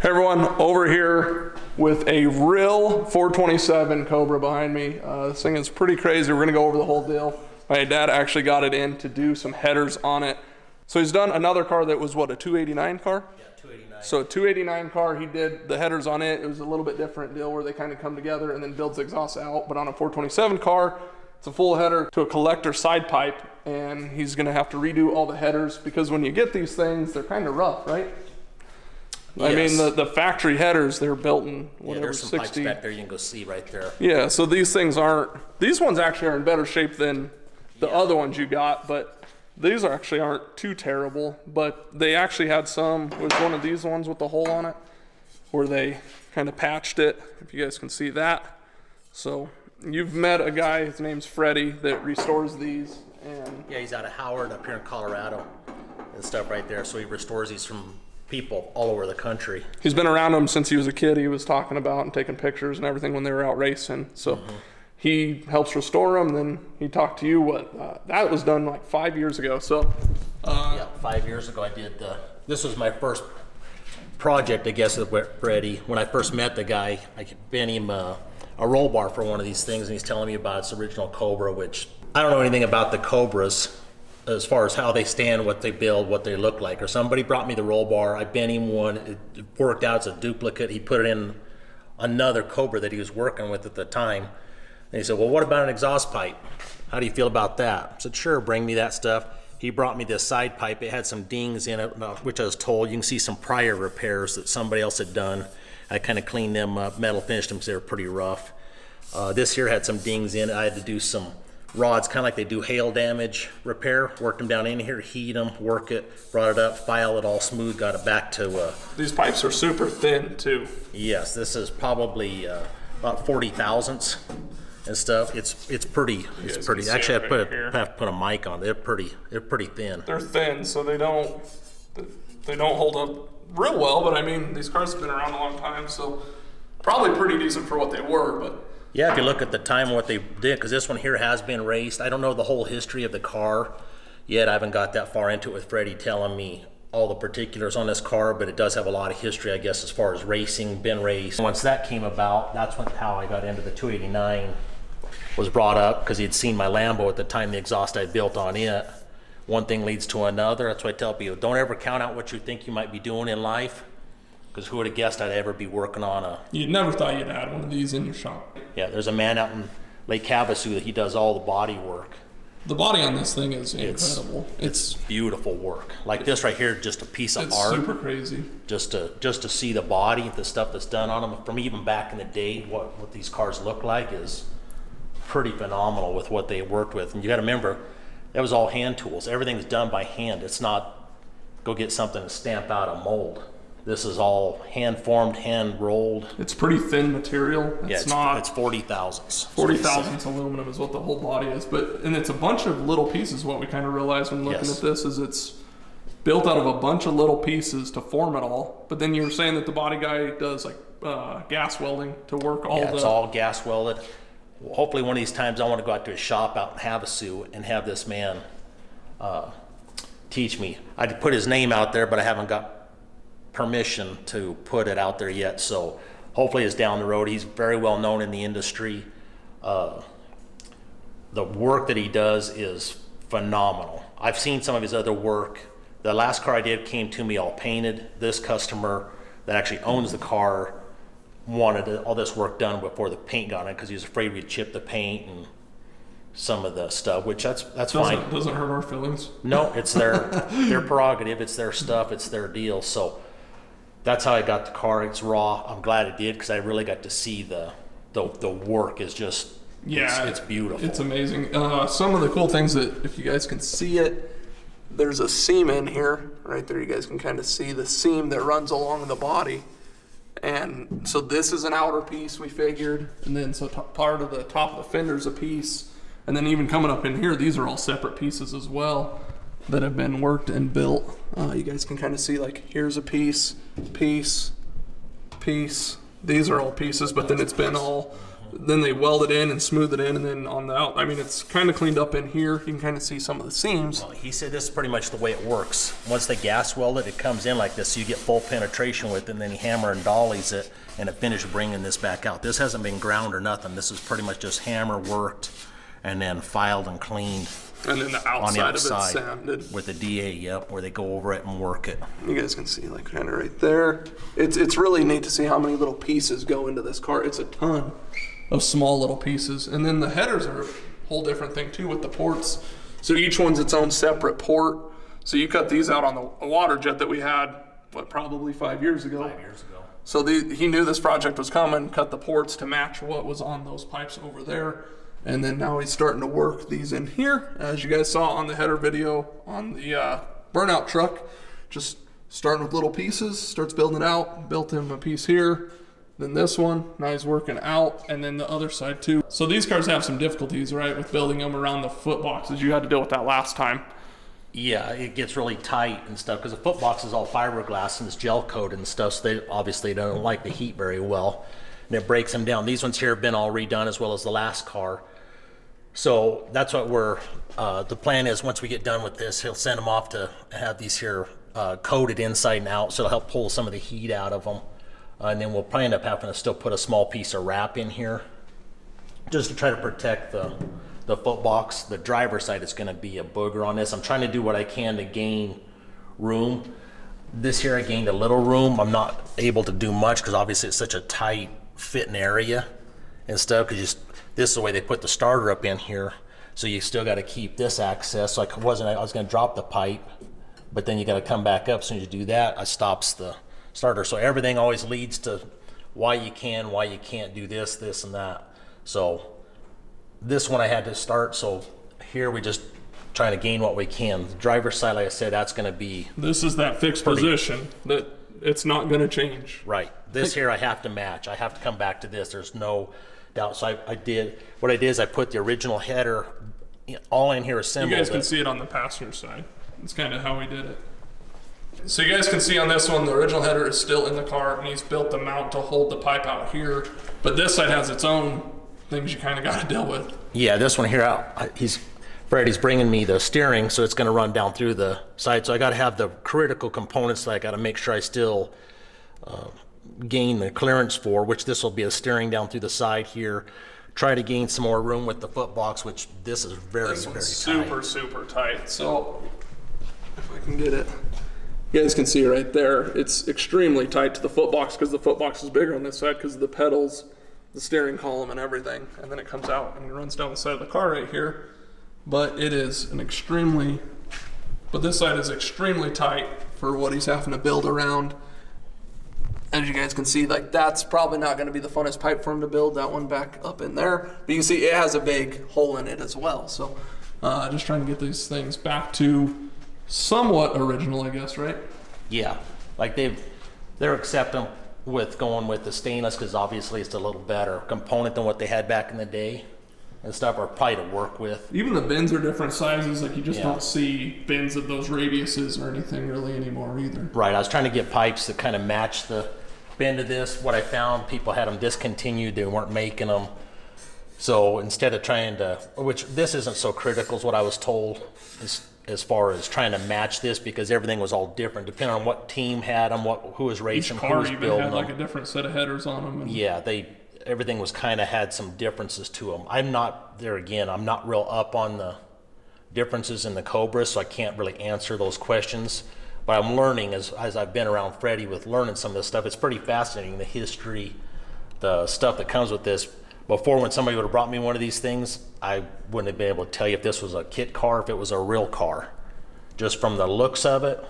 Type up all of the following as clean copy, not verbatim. Hey everyone, over here with a real 427 Cobra behind me. This thing is pretty crazy. We're gonna go over the whole deal. My dad actually got it in to do some headers on it. So he's done another car that was what, a 289 car? Yeah, 289. So a 289 car, he did the headers on it. It was a little bit different deal where they kind of come together and then builds the exhaust out. But on a 427 car, it's a full header to a collector side pipe, and he's gonna have to redo all the headers because when you get these things, they're kind of rough, right? Yes. I mean, the factory headers, they're built in whatever, 60. Yeah, there's some pipes back there you can go see right there. Yeah, so these things aren't, these ones actually are in better shape than the other ones you got, but these actually aren't too terrible. But they actually had some, it was one of these ones with the hole on it, where they kind of patched it, if you guys can see that. So you've met a guy, his name's Freddy, that restores these. And yeah, he's out of Howard up here in Colorado and stuff right there, so he restores these from people all over the country. He's been around them since he was a kid. He was talking about and taking pictures and everything when they were out racing. So he helps restore them. Then he talked to you, what, that was done like 5 years ago. So yeah, 5 years ago I did, this was my first project, I guess, with Freddy. When I first met the guy, I bent him a roll bar for one of these things, and he's telling me about its original Cobra, which I don't know anything about the Cobras as far as how they stand, what they build, what they look like. Or somebody brought me the roll bar, I bent him one, it worked out as a duplicate. He put it in another Cobra that he was working with at the time. And he said, well, what about an exhaust pipe? How do you feel about that? I said, sure, bring me that stuff. He brought me this side pipe. It had some dings in it, which I was told, you can see some prior repairs that somebody else had done. I kind of cleaned them up, metal finished them because they were pretty rough. This here had some dings in it. I had to do some rods, kind of like they do hail damage repair. Worked them down in here, heat them, work it, brought it up, file it all smooth, got it back to... these pipes are super thin too. Yes, this is probably about 40 thousandths and stuff. It's pretty, it's pretty. Actually, I have to put a mic on. They're pretty thin. They're thin, so they don't hold up real well. But I mean, these cars have been around a long time, so probably pretty decent for what they were, but. Yeah, if you look at the time what they did, because this one here has been raced. I don't know the whole history of the car yet. I haven't got that far into it with Freddy telling me all the particulars on this car, but it does have a lot of history, I guess, as far as racing, been raced. Once that came about, that's how I got into the 289, was brought up because he'd seen my Lambo at the time, the exhaust I built on it. One thing leads to another. That's why I tell people, don't ever count out what you think you might be doing in life. Because who would have guessed I'd ever be working on a... You never thought you'd had one of these in your shop. Yeah, there's a man out in Lake Havasu that he does all the body work. The body on this thing is incredible. It's beautiful work. Like this right here, just a piece of art. It's super crazy. Just to see the body, the stuff that's done on them, from even back in the day, what these cars look like is pretty phenomenal with what they worked with. And you got to remember, that was all hand tools. Everything's done by hand. It's not go get something and stamp out a mold. This is all hand-formed, hand-rolled. It's pretty thin material. It's, yeah, it's 40 thousandths. 40 thousandths aluminum is what the whole body is. And it's a bunch of little pieces. What we kind of realized when looking at this is it's built out of a bunch of little pieces to form it all. But then you were saying that the body guy does like gas welding to work all the... Yeah, it's all gas welded. Hopefully one of these times I want to go out to a shop out in Havasu and have this man teach me. I'd put his name out there, but I haven't got permission to put it out there yet, so hopefully it's down the road. He's very well known in the industry. The work that he does is phenomenal. I've seen some of his other work. The last car I did came to me all painted. This customer that actually owns the car wanted all this work done before the paint got on it because he was afraid we'd chip the paint and some of the stuff, which that's fine. Doesn't hurt our feelings. No, it's their prerogative. It's their stuff. It's their deal. So that's how I got the car. It's raw. I'm glad it did because I really got to see the work is just, it's beautiful. It's amazing. Some of the cool things that, if you guys can see it, there's a seam in here. Right there, you guys can kind of see the seam that runs along the body. And so this is an outer piece we figured. And then so part of the top of the fender is a piece. And then even coming up in here, these are all separate pieces as well that have been worked and built. You guys can kind of see, like, here's a piece, piece, piece. These are all pieces, but then it's been all Then they weld it in and smooth it in, and then on the out. I mean, it's kind of cleaned up in here. You can kind of see some of the seams. Well, he said this is pretty much the way it works. Once they gas weld it, it comes in like this, so you get full penetration with it, and then he hammer and dollies it, and it finished bringing this back out. This hasn't been ground or nothing. This is pretty much just hammer worked and then filed and cleaned. And then the outside of it sanded. With the DA, yep, where they go over it and work it. You guys can see, like, kind of right there. It's really neat to see how many little pieces go into this car. It's a ton of small little pieces. And then the headers are a whole different thing, too, with the ports. So each one's its own separate port. So you cut these out on the water jet that we had, what, probably 5 years ago? 5 years ago. So he knew this project was coming, cut the ports to match what was on those pipes over there. And then now he's starting to work these in here, as you guys saw on the header video on the burnout truck. Just starting with little pieces, starts building it out, built him a piece here, then this one. Now he's working out, and then the other side too. So these cars have some difficulties, right, with building them around the foot boxes. You had to deal with that last time. Yeah, it gets really tight and stuff because the foot box is all fiberglass and it's gel coated and stuff, so they obviously don't like the heat very well. And it breaks them down. These ones here have been all redone, as well as the last car. So that's what we're, the plan is once we get done with this, he'll send them off to have these here coated inside and out, so it'll help pull some of the heat out of them. And then we'll probably end up having to still put a small piece of wrap in here just to try to protect the foot box. The driver's side is gonna be a booger on this. I'm trying to do what I can to gain room. This here I gained a little room. I'm not able to do much because obviously it's such a tight fitting area and stuff, because this is the way they put the starter up in here, so you still got to keep this access. So I was going to drop the pipe, but then you got to come back up. As soon as you do that, it stops the starter. So everything always leads to why you can't do this, this, and that. So this one I had to start, so here we just trying to gain what we can. The driver's side, like I said, that's going to be, this is that fixed position that it's not going to change. Right. This here I have to match. I have to come back to this. There's no doubt. So what I did is I put the original header all in here assembled. You guys can see it on the passenger side. That's kind of how we did it. So you guys can see on this one, the original header is still in the car, and he's built the mount to hold the pipe out here. But this side has its own things you kind of got to deal with. Yeah, this one here, Freddy's bringing me the steering, so it's going to run down through the side. So I got to have the critical components that I got to make sure I still gain the clearance for, which this will be a steering down through the side here. Try to gain some more room with the foot box, which this is very, this one's very tight. Super tight. So if I can get it, you guys can see right there, it's extremely tight to the foot box because the foot box is bigger on this side because of the pedals, the steering column, and everything. And then it comes out and runs down the side of the car right here. But it is an extremely, but this side is extremely tight for what he's having to build around. As you guys can see, like, that's probably not gonna be the funnest pipe for him to build, that one back up in there. But you can see it has a big hole in it as well. So just trying to get these things back to somewhat original, I guess, right? Yeah, like they're accepting with going with the stainless because obviously it's a little better component than what they had back in the day and stuff, are probably to work with. Even the bins are different sizes, like you just don't see bins of those radiuses or anything really anymore either. Right, I was trying to get pipes that kind of match the bend of this. What I found, people had them discontinued, they weren't making them. So instead of trying to, which this isn't so critical is what I was told as far as trying to match this, because everything was all different, depending on what team had them, who was racing, who was building them. Each car even had like a different set of headers on them. And yeah, everything was kind of had some differences to them. I'm not real up on the differences in the Cobra, so I can't really answer those questions. But I'm learning as I've been around Freddy with learning some of this stuff. It's pretty fascinating, the history, the stuff that comes with this. Before, when somebody would have brought me one of these things, I wouldn't have been able to tell you if this was a kit car, if it was a real car. Just from the looks of it,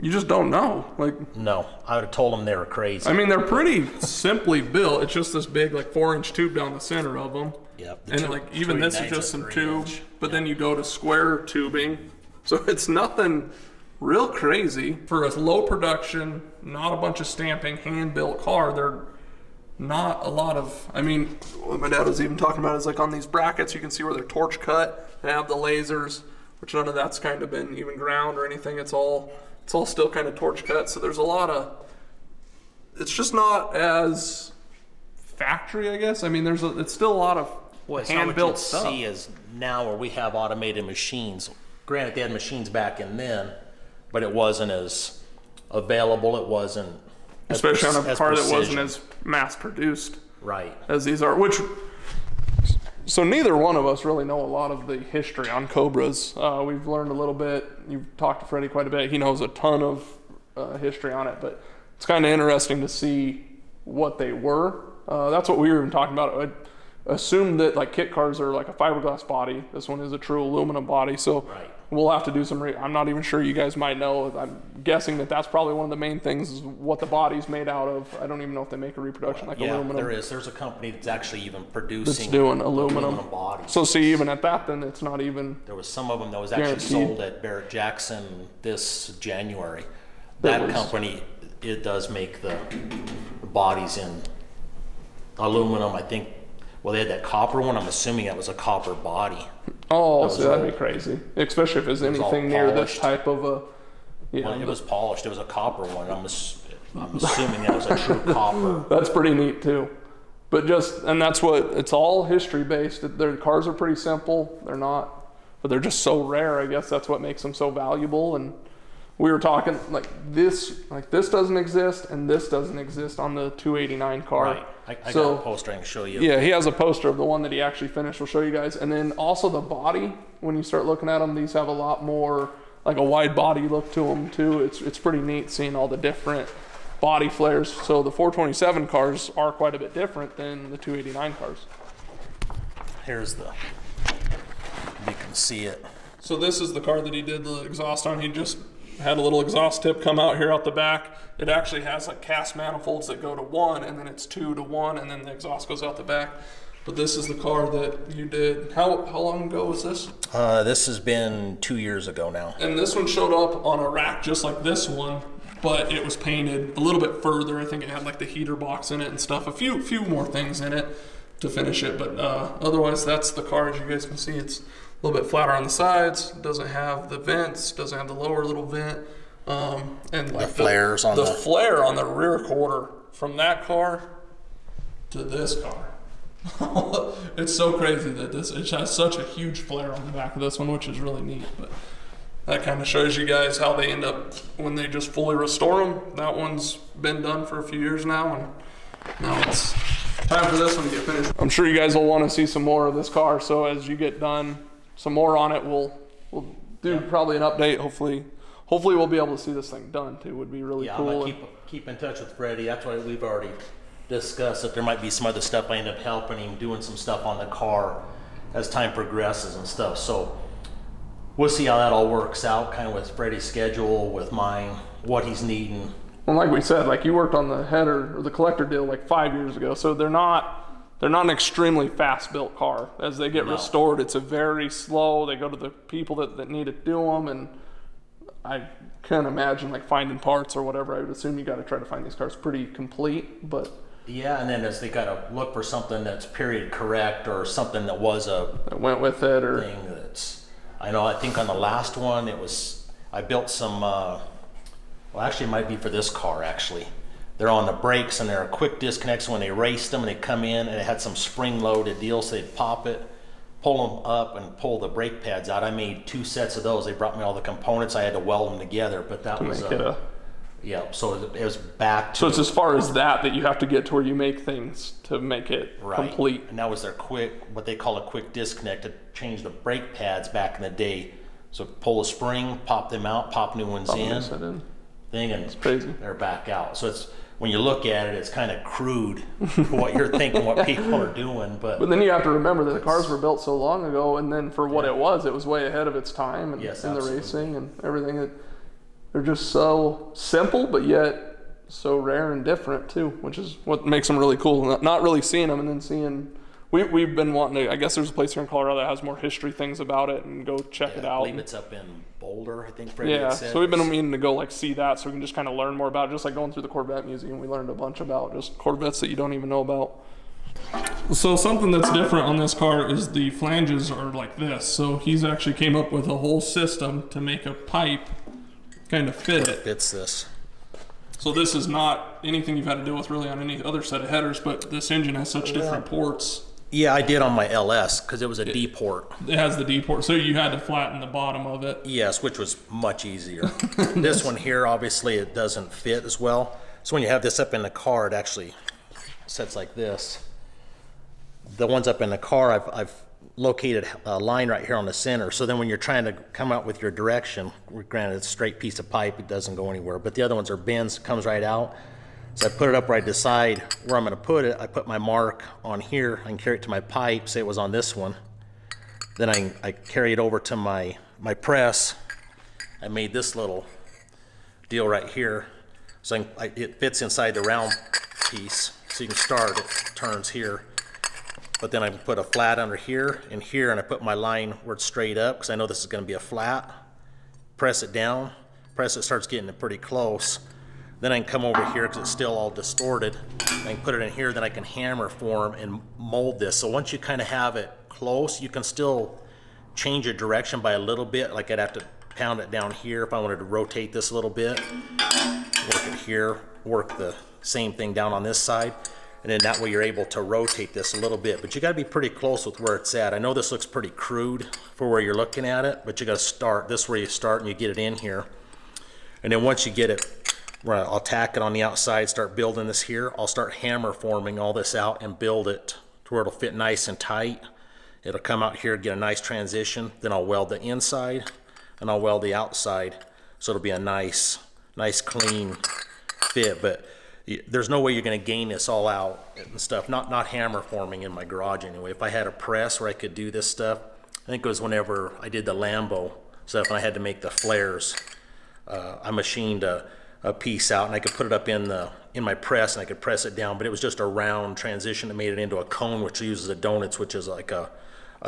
you just don't know. Like, no, I would have told them they were crazy. I mean, they're pretty simply built. It's just this big, like, 4-inch tube down the center of them. Yeah. And like, even this is just some tube, but then you go to square tubing. So it's nothing real crazy. For a low production, not a bunch of stamping, hand-built car, they're not a lot of, I mean, what my dad was even talking about is, like, on these brackets, you can see where they're torch cut. They have the lasers, which none of that's kind of been even ground or anything. It's all still kind of torch cut, so there's a lot of, it's just not as factory, I guess. I mean, there's a, it's still a lot of hand-built stuff. What you see is now where we have automated machines. Granted, they had machines back in then, but it wasn't as available. It wasn't especially on a car that wasn't as mass-produced, right? As these are, which. So neither one of us really know a lot of the history on Cobras. We've learned a little bit. You've talked to Freddy quite a bit. He knows a ton of history on it, but it's kind of interesting to see what they were. That's what we were even talking about. I assumed that like kit cars are like a fiberglass body. This one is a true aluminum body. So right. We'll have to do some, I'm not even sure, you guys might know. I'm guessing that that's probably one of the main things is what the body's made out of. I don't even know if they make a reproduction like aluminum. There is. There's a company that's actually even producing. That's doing aluminum bodies. So see, even at that then it's not even. There was some of them that was actually sold at Barrett-Jackson this January. That company, it does make the bodies in aluminum, I think. Well, they had that copper one. I'm assuming that was a copper body. Oh, so that'd be crazy. Especially if it's anything near this type of a... Yeah, well, it was polished. It was a copper one. I'm assuming that was a true copper. That's pretty neat, too. But just... And that's what... It's all history-based. Their cars are pretty simple. They're not... But they're just so rare, I guess. That's what makes them so valuable. And we were talking, like, this doesn't exist, and this doesn't exist on the 289 car. Right. I got a poster I can show you. Yeah, he has a poster of the one that he actually finished. We'll show you guys. And then also the body, when you start looking at them, these have a lot more like a wide body look to them too. It's pretty neat seeing all the different body flares. So the 427 cars are quite a bit different than the 289 cars. Here's the, you can see it. So this is the car that he did the exhaust on. He just had a little exhaust tip come out here out the back. It actually has like cast manifolds that go to one, and then it's 2 to 1, and then the exhaust goes out the back. But this is the car that you did. How long ago was this? This has been 2 years ago now. And this one showed up on a rack just like this one, but it was painted a little bit further. I think it had like the heater box in it and stuff, a few more things in it to finish it. But otherwise, that's the car. As you guys can see, it's a little bit flatter on the sides, doesn't have the vents, doesn't have the lower little vent, and like flares on the flare on the rear quarter from that car to this car. It's so crazy that this, it has such a huge flare on the back of this one, which is really neat. But that kind of shows you guys how they end up when they just fully restore them. That one's been done for a few years now, and now it's time for this one to get finished. I'm sure you guys will want to see some more of this car, so as you get done some more on it, we'll do probably an update. Hopefully we'll be able to see this thing done too. Would be really cool. I'm keep in touch with Freddy. That's why we've already discussed that there might be some other stuff. I end up helping him doing some stuff on the car as time progresses and stuff. So we'll see how that all works out, kind of with Freddy's schedule, with mine, what he's needing. And like we said, like you worked on the header or the collector deal like 5 years ago, so they're not an extremely fast-built car. As they get restored, it's a very slow. They go to the people that need to do them, and I can't imagine like finding parts or whatever. I would assume you got to try to find these cars pretty complete, but yeah. And then as they got to look for something that's period correct or something that was that went with it or thing that's. I know. I think on the last one it was I built some. Well, actually, it might be for this car actually. They're on the brakes and they're a quick disconnect. So when they raced them and they come in and it had some spring loaded deal, so they'd pop it, pull them up and pull the brake pads out. I made 2 sets of those. They brought me all the components. I had to weld them together, but that was, yeah, so it was back to. So it's as far as that you have to get to where you make things to make it complete. And that was their what they call a quick disconnect, to change the brake pads back in the day. So pull a spring, pop them out, pop new ones in. And it's crazy. They're back out. So it's, when you look at it, it's kind of crude what you're thinking, what people are doing. But then you have to remember that the cars were built so long ago, and then for what it was way ahead of its time and in the racing and everything. They're just so simple, but yet so rare and different too, which is what makes them really cool. Not really seeing them, and then seeing. We've been wanting to, I guess there's a place here in Colorado that has more history things about it, and go check it out. I believe it's up in Boulder, I think Freddy said. So we've been meaning to go like see that, so we can just kind of learn more about it. Just like going through the Corvette Museum, we learned a bunch about just Corvettes that you don't even know about. So something that's different on this car is the flanges are like this. So he's actually came up with a whole system to make a pipe kind of fit it. Fits this. So this is not anything you've had to deal with really on any other set of headers, but this engine has such different ports. Yeah, I did on my LS because it was a D port. It has the D port, so you had to flatten the bottom of it. Yes, which was much easier. This one here, obviously, it doesn't fit as well. So when you have this up in the car, it actually sets like this. The ones up in the car, I've located a line right here on the center. So then when you're trying to come out with your direction, granted it's a straight piece of pipe, it doesn't go anywhere, but the other ones are bends, it comes right out. So I put it up where I decide where I'm gonna put it. I put my mark on here, I can carry it to my pipe, say it was on this one. Then I carry it over to my press. I made this little deal right here. So it fits inside the round piece. So you can start, it turns here. But then I can put a flat under here, and I put my line where it's straight up, because I know this is gonna be a flat. Press it down, press it, starts getting it pretty close. Then I can come over here, because it's still all distorted. I can put it in here, then I can hammer form and mold this. So once you kind of have it close, you can still change your direction by a little bit. Like I'd have to pound it down here if I wanted to rotate this a little bit. Work it here, work the same thing down on this side. And then that way you're able to rotate this a little bit, but you gotta be pretty close with where it's at. I know this looks pretty crude for where you're looking at it, but you gotta start, this is where you start and you get it in here. And then once you get it, I'll tack it on the outside, start building this here. I'll start hammer forming all this out and build it to where it'll fit nice and tight. It'll come out here, get a nice transition. Then I'll weld the inside and I'll weld the outside. So it'll be a nice clean fit. But there's no way you're going to gain this all out and stuff. Not hammer forming in my garage anyway. If I had a press where I could do this stuff, I think it was whenever I did the Lambo stuff and I had to make the flares. I machined a piece out and I could put it up in my press and I could press it down, but it was just a round transition that made it into a cone, which uses a donut, which is like a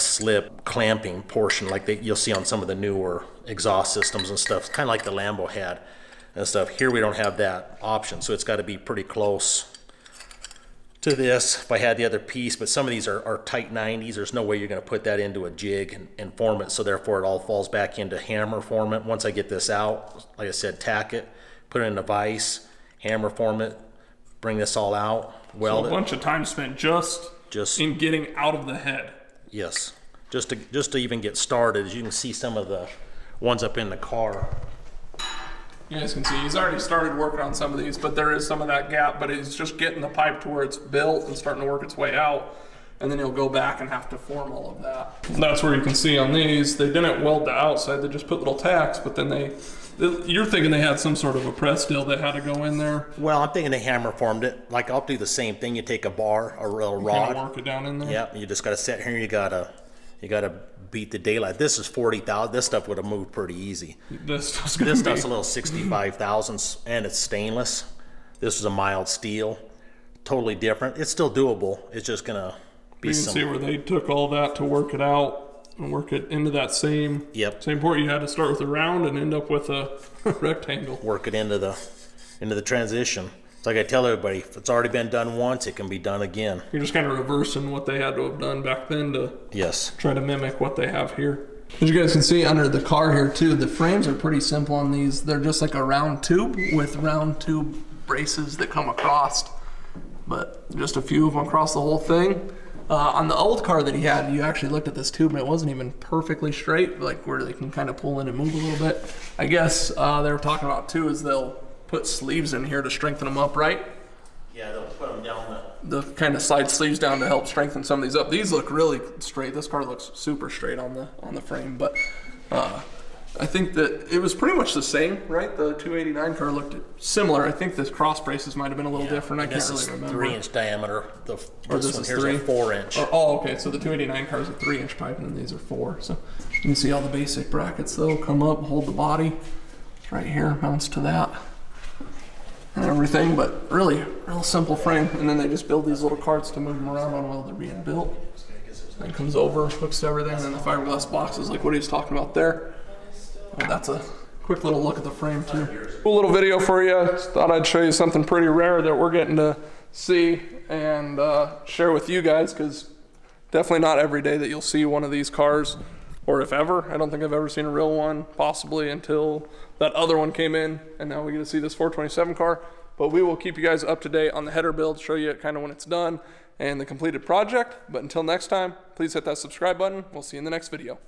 slip clamping portion like that you'll see on some of the newer exhaust systems and stuff. It's kind of like the Lambo had. And stuff here we don't have that option, so it's got to be pretty close to this if I had the other piece. But some of these are tight 90s. There's no way you're going to put that into a jig and form it, so therefore it all falls back into hammer form it. Once I get this out, like I said, tack it, put it in a vise, hammer form it, bring this all out, weld it. So a bunch of time spent just in getting out of the head. Yes, just to even get started. As you can see, some of the ones up in the car, you guys can see he's already started working on some of these, but there is some of that gap, but he's just getting the pipe to where it's built and starting to work its way out, and then he'll go back and have to form all of that. That's where you can see on these, they didn't weld the outside, they just put little tacks, but then you're thinking they had some sort of a press deal that had to go in there. Well, I'm thinking they hammer formed it. Like I'll do the same thing, you take a bar, a real rod. Work it down in there. Yep, you just gotta sit here, you gotta beat the daylight. This is 40,000. This stuff would have moved pretty easy. This stuff's a little 65,000, and it's stainless. This is a mild steel, totally different. It's still doable. It's just gonna be. You can see where they took all that to work it out and work it into that same. Yep. Same port. You had to start with a round and end up with a rectangle. Work it into the transition. It's like I tell everybody, if it's already been done once, it can be done again. You're just kind of reversing what they had to have done back then to try to mimic what they have here. As you guys can see under the car here too, the frames are pretty simple on these. They're just like a round tube with round tube braces that come across, but just a few of them across the whole thing. On the old car that he had, you actually looked at this tube and it wasn't even perfectly straight, like where they can kind of pull in and move a little bit. I guess they were talking about too is they'll put sleeves in here to strengthen them up, right? Yeah, they'll put them down. They'll kind of slide sleeves down to help strengthen some of these up. These look really straight. This car looks super straight on the frame, but I think that it was pretty much the same, right? The 289 car looked similar. I think the cross braces might have been a little different. I can't really remember. 3-inch diameter. This one here's a 4-inch. Oh, okay. So the 289 car is a 3-inch pipe, and then these are 4. So you can see all the basic brackets. They'll come up, hold the body. It's right here, mounts to that. And everything, but really real simple frame, and then they just build these little carts to move them around on while they're being built. Then comes over, looks at everything, and then the fiberglass boxes like what he was talking about there. Well, that's a quick little look at the frame too. Cool little video for you. Thought I'd show you something pretty rare that we're getting to see and share with you guys, because definitely not every day that you'll see one of these cars, or if ever. I don't think I've ever seen a real one, possibly until that other one came in, and now we get to see this 427 car. but we will keep you guys up to date on the header build, show you kind of when it's done and the completed project. But until next time, please hit that subscribe button. We'll see you in the next video.